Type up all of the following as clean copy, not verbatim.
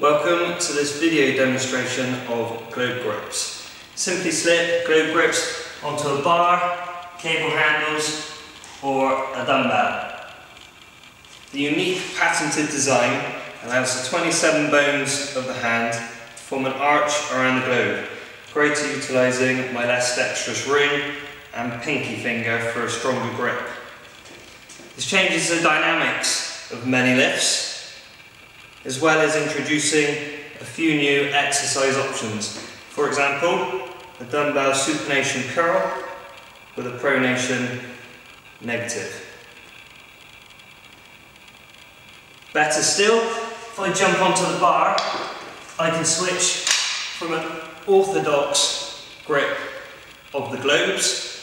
Welcome to this video demonstration of Globe Gripz. Simply slip Globe Gripz onto a bar, cable handles or a dumbbell. The unique patented design allows the 27 bones of the hand to form an arch around the globe, greatly utilising my less dexterous ring and pinky finger for a stronger grip. This changes the dynamics of many lifts, as well as introducing a few new exercise options. For example, the dumbbell supination curl with a pronation negative. Better still, if I jump onto the bar, I can switch from an orthodox grip of the globes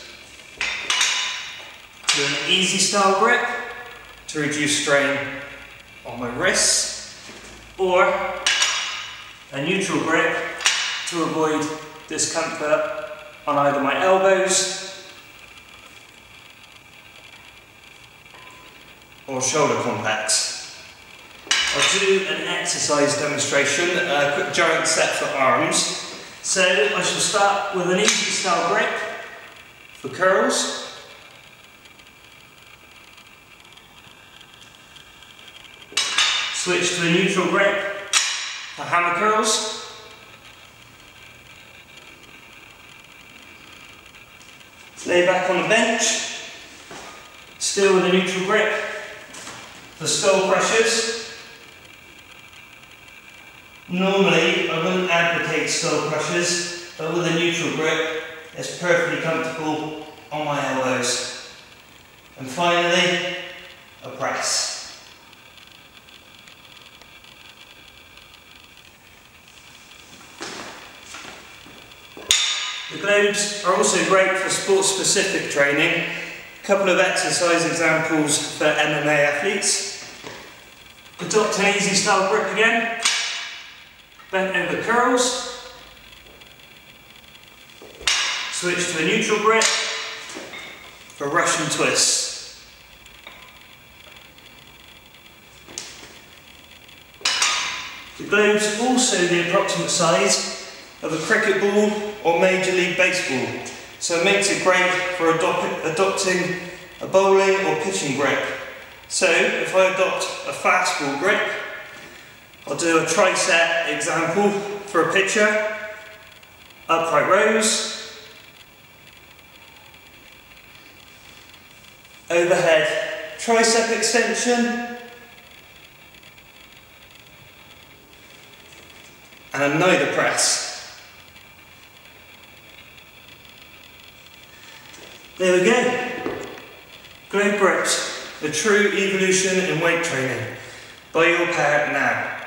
to an easy style grip to reduce strain on my wrists, or a neutral grip to avoid discomfort on either my elbows or shoulder contacts. I'll do an exercise demonstration, a quick giant set for arms. So I shall start with an easy style grip for curls. Switch to a neutral grip for hammer curls. Lay back on the bench, still with a neutral grip for skull crushers. Normally I wouldn't advocate skull crushers, but with a neutral grip it's perfectly comfortable on my elbows. And finally, a press. The globes are also great for sport-specific training. A couple of exercise examples for MMA athletes. Adopt an easy style grip again. Bent over curls. Switch to a neutral grip for Russian twists. The globes are also the approximate size of a cricket ball or Major League Baseball, so it makes it great for adopting a bowling or pitching grip. So if I adopt a fastball grip, I'll do a tricep example for a pitcher, upright rows, overhead tricep extension, and another press. There we go. Globe Gripz, the true evolution in weight training. Buy your pair now.